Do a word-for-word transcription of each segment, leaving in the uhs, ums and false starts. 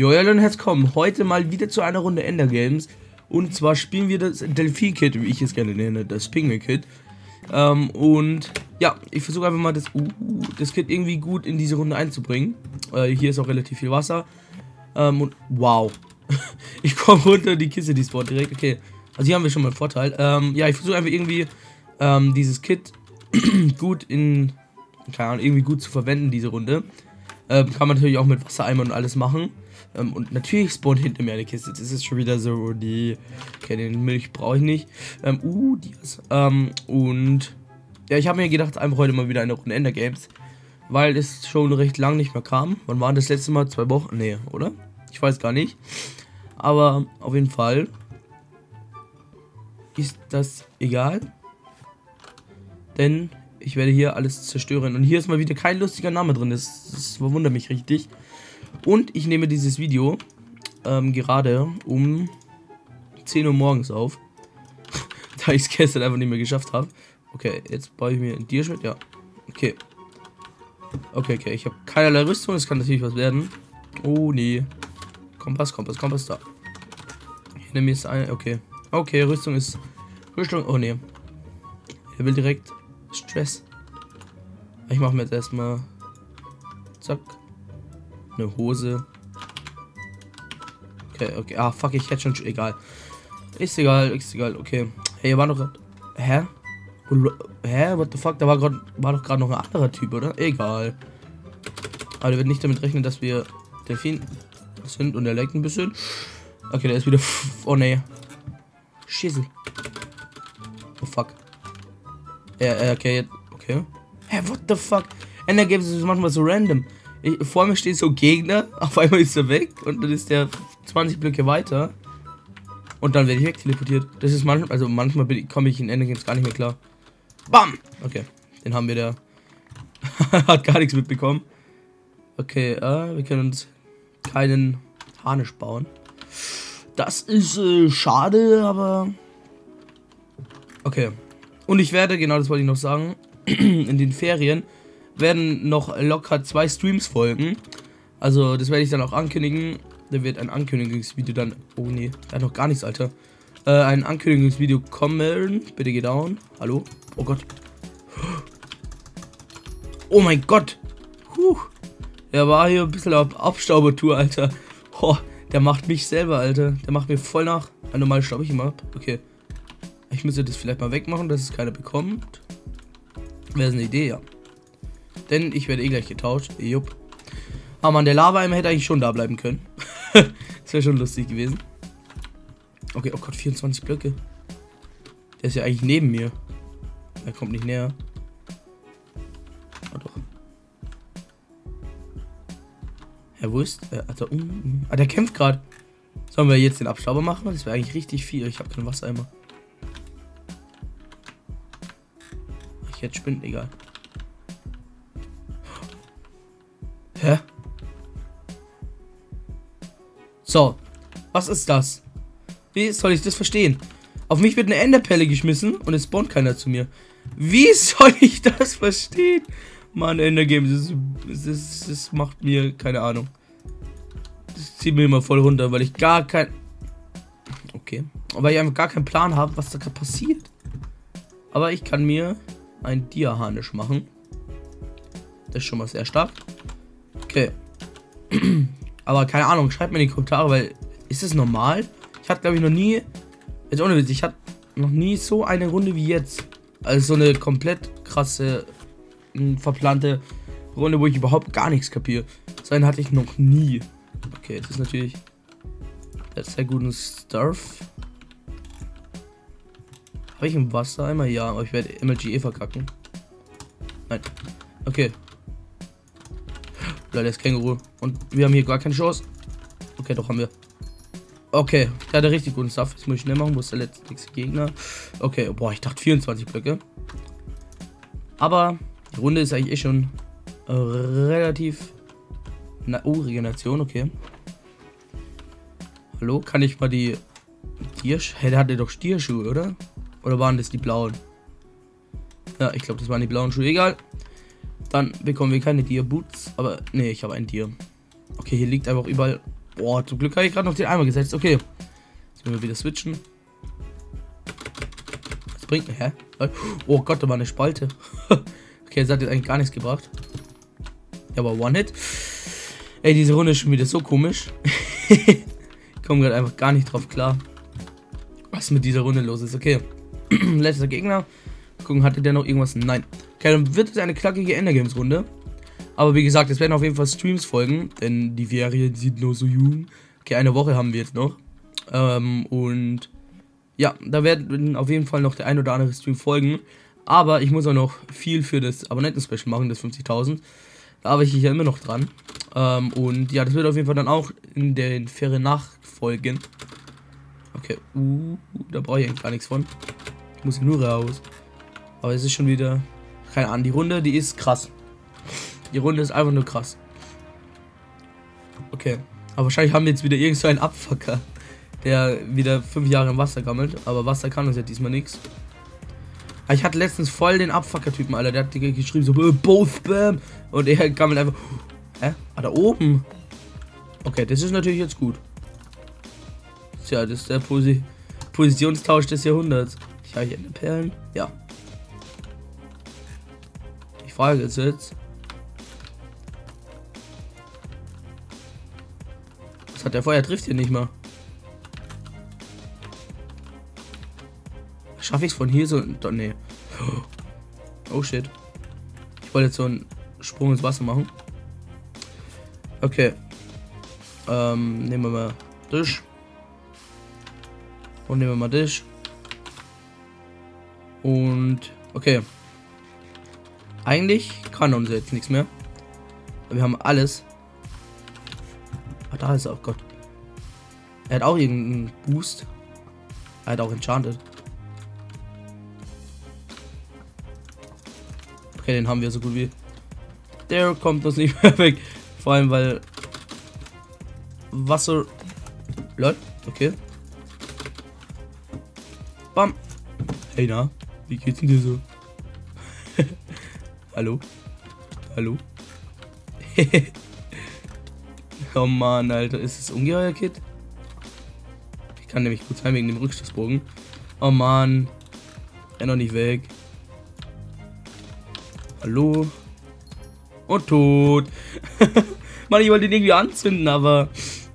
Jo, ja, dann jetzt kommen. Heute mal wieder zu einer Runde EnderGames. Und zwar spielen wir das Delphi-Kit, wie ich es gerne nenne, das Pinguin-Kit. Ähm, und ja, ich versuche einfach mal das, uh, das Kit irgendwie gut in diese Runde einzubringen. Äh, hier ist auch relativ viel Wasser. Ähm, und wow. Ich komme runter, die Kiste, die spawnt direkt. Okay, also hier haben wir schon mal einen Vorteil. Ähm, ja, ich versuche einfach irgendwie ähm, dieses Kit gut in, keine Ahnung, irgendwie gut zu verwenden, diese Runde. Ähm, kann man natürlich auch mit Wassereimern und alles machen. Ähm, und natürlich spawnt hinter mir eine Kiste. Das ist schon wieder so, die... Okay, den Milch brauche ich nicht. Ähm, uh, die ist... Ähm, und... Ja, ich habe mir gedacht, einfach heute mal wieder eine Runde EnderGames. Weil es schon recht lang nicht mehr kam. Wann war das letzte Mal? Zwei Wochen? Nee, oder? Ich weiß gar nicht. Aber auf jeden Fall... Ist das egal. Denn... Ich werde hier alles zerstören. Und hier ist mal wieder kein lustiger Name drin. Das, das verwundert mich richtig. Und ich nehme dieses Video ähm, gerade um zehn Uhr morgens auf. Da ich es gestern einfach nicht mehr geschafft habe. Okay, jetzt baue ich mir ein Dierschwert. Ja, okay. Okay, okay. Ich habe keinerlei Rüstung. Das kann natürlich was werden. Oh, nee. Kompass, Kompass, Kompass da. Ich nehme jetzt eine. Okay. Okay, Rüstung ist... Rüstung... Oh, nee. Er will direkt... Stress. Ich mache mir jetzt erstmal. Zack. Eine Hose. Okay, okay. Ah, fuck, ich hätte schon. Egal. Ist egal, ist egal, okay. Hey, hier war noch grad. Hä? Hä? What the fuck? Da war, grad, war doch gerade noch ein anderer Typ, oder? Egal. Aber der wird nicht damit rechnen, dass wir Delfin sind und er leckt ein bisschen. Okay, der ist wieder. Oh ne. Schieße. Oh fuck. Ja, okay, okay. Hä, hey, what the fuck? EnderGames ist manchmal so random. Ich, vor mir steht so Gegner, auf einmal ist er weg und dann ist der zwanzig Blöcke weiter. Und dann werde ich wegteleportiert. Das ist manchmal, also manchmal komme ich in EnderGames gar nicht mehr klar. Bam! Okay, den haben wir da. Hat gar nichts mitbekommen. Okay, äh, wir können uns keinen Harnisch bauen. Das ist äh, schade, aber... Okay. Und ich werde, genau das wollte ich noch sagen, in den Ferien werden noch locker zwei Streams folgen. Also das werde ich dann auch ankündigen. Da wird ein Ankündigungsvideo dann... Oh nee, da hat noch gar nichts, Alter. Äh, ein Ankündigungsvideo kommen. Bitte geh down. Hallo? Oh Gott. Oh mein Gott. Puh. Der war hier ein bisschen auf Abstaubertour, Alter. Oh, der macht mich selber, Alter. Der macht mir voll nach. Also mal staub ich immer ab. Okay. Ich müsste das vielleicht mal wegmachen, dass es keiner bekommt. Wäre eine Idee, ja. Denn ich werde eh gleich getauscht. Jupp. Aber man, der Lava-Eimer hätte eigentlich schon da bleiben können. Das wäre schon lustig gewesen. Okay, oh Gott, vierundzwanzig Blöcke. Der ist ja eigentlich neben mir. Er kommt nicht näher. Oh doch. Er wusste. Also, uh, uh. Ah, der kämpft gerade. Sollen wir jetzt den Abstauber machen? Das wäre eigentlich richtig viel. Ich habe keinen Wassereimer. Jetzt spinnt, egal. Hä? So. Was ist das? Wie soll ich das verstehen? Auf mich wird eine Enderperle geschmissen und es spawnt keiner zu mir. Wie soll ich das verstehen? Mann, EnderGames, das, das, das macht mir keine Ahnung. Das zieht mir immer voll runter, weil ich gar kein... Okay. Aber ich einfach gar keinen Plan habe, was da gerade passiert. Aber ich kann mir... ein Dierharnisch machen. Das ist schon mal sehr stark. Okay. Aber keine Ahnung, schreibt mir in die Kommentare, weil ist das normal? Ich hatte glaube ich noch nie, jetzt ohne Witz, ich hatte noch nie so eine Runde wie jetzt. Also so eine komplett krasse, verplante Runde, wo ich überhaupt gar nichts kapiere. So einen hatte ich noch nie. Okay, das ist natürlich sehr guten Stuff. Habe ich im Wasser einmal? Ja, aber ich werde M L G E verkacken. Nein. Okay. Leider ist Känguru. Und wir haben hier gar keine Chance. Okay, doch haben wir. Okay, der hat richtig guten Stuff. Jetzt muss ich schnell machen. Wo ist der letzte Gegner? Okay, boah, ich dachte vierundzwanzig Blöcke. Aber die Runde ist eigentlich eh schon relativ... Na, oh, Regeneration, okay. Hallo, kann ich mal die... Tiersch... Hey, der hatte doch Stierschuhe, oder? Oder waren das die blauen? Ja, ich glaube, das waren die blauen Schuhe. Egal. Dann bekommen wir keine Deer Boots. Aber, nee, ich habe ein Deer. Okay, hier liegt einfach überall Boah, zum Glück habe ich gerade noch den Eimer gesetzt. Okay. Jetzt können wir wieder switchen. Was bringt mir, hä? Oh Gott, da war eine Spalte. Okay, das hat jetzt eigentlich gar nichts gebracht. Ja, aber One-Hit. Ey, diese Runde ist schon wieder so komisch. Ich komme gerade einfach gar nicht drauf klar, was mit dieser Runde los ist. Okay. Letzter Gegner. Gucken, hatte der noch irgendwas? Nein. Okay, dann wird es eine knackige Endergames-Runde. Aber wie gesagt, es werden auf jeden Fall Streams folgen, denn die Ferien sind nur so jung. Okay, eine Woche haben wir jetzt noch. Ähm, und ja, da werden auf jeden Fall noch der ein oder andere Stream folgen. Aber ich muss auch noch viel für das Abonnenten-Special machen, das fünfzigtausend. Da arbeite ich ja immer noch dran. Ähm, und ja, das wird auf jeden Fall dann auch in den Ferien nachfolgen. Okay, uh, da brauche ich eigentlich gar nichts von. Ich muss nur raus. Aber es ist schon wieder, keine Ahnung, die Runde, die ist krass. Die Runde ist einfach nur krass. Okay. Aber wahrscheinlich haben wir jetzt wieder irgend so einen Abfucker, der wieder fünf Jahre im Wasser gammelt. Aber Wasser kann uns ja diesmal nichts. Ich hatte letztens voll den Abfucker-Typen, Alter. Der hat geschrieben so, both spam. Und er gammelt einfach. Hä? Ah, da oben. Okay, das ist natürlich jetzt gut. Tja, das ist der Posi Positionstausch des Jahrhunderts. Ich habe hier eine Perlen. Ja. Ich frage jetzt jetzt. Was hat der Feuer? Trifft hier nicht mal. Schaffe ich es von hier so? Nee. Oh shit. Ich wollte jetzt so einen Sprung ins Wasser machen. Okay. Ähm, nehmen wir mal Tisch. Und nehmen wir mal Tisch. Und okay. Eigentlich kann uns jetzt nichts mehr. Wir haben alles. Da ist er, oh Gott. Er hat auch irgendeinen Boost. Er hat auch Enchanted. Okay, den haben wir so gut wie. Der kommt uns nicht mehr weg. Vor allem, weil Wasser. Lol, okay. Bam. Hey, na, wie geht's denn dir so? Hallo? Hallo? Oh Mann, Alter, ist das Ungeheuer-Kit? Ich kann nämlich gut sein wegen dem Rückstoßbogen. Oh Mann. Er noch nicht weg. Hallo. Und tot. Mann, ich wollte ihn irgendwie anzünden, aber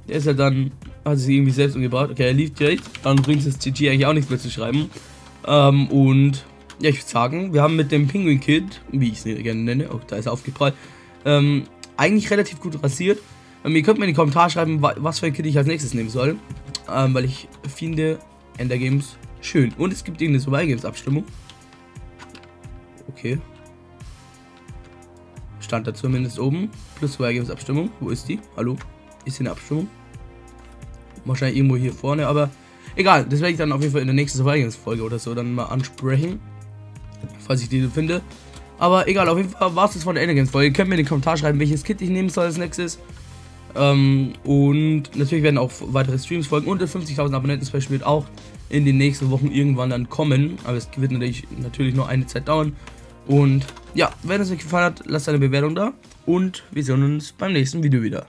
der ist ja dann. Hat sich irgendwie selbst umgebracht. Okay, er lief direkt. Dann bringt das G G eigentlich auch nichts mehr zu schreiben. Ähm, und ja, ich würde sagen, wir haben mit dem Pinguin-Kit, wie ich es gerne nenne, oh, da ist er aufgeprallt, ähm, eigentlich relativ gut rasiert. Ihr könnt mir in die Kommentare schreiben, was für ein Kit ich als nächstes nehmen soll. Ähm, weil ich finde EnderGames schön. Und es gibt irgendeine Survival Games Abstimmung. Okay. Stand da zumindest oben. Plus Survival Games Abstimmung. Wo ist die? Hallo? Ist hier eine Abstimmung? Wahrscheinlich irgendwo hier vorne, aber egal. Das werde ich dann auf jeden Fall in der nächsten Survival Games Folge oder so dann mal ansprechen. Falls ich diese finde. Aber egal, auf jeden Fall war es das von der EnderGames Folge. Ihr könnt mir in die Kommentare schreiben, welches Kit ich nehmen soll als nächstes. Ähm, und natürlich werden auch weitere Streams folgen und der fünfzigtausend Abonnenten-Special wird auch in den nächsten Wochen irgendwann dann kommen, aber es wird natürlich, natürlich noch eine Zeit dauern. Und ja, wenn es euch gefallen hat, lasst eine Bewertung da und wir sehen uns beim nächsten Video wieder.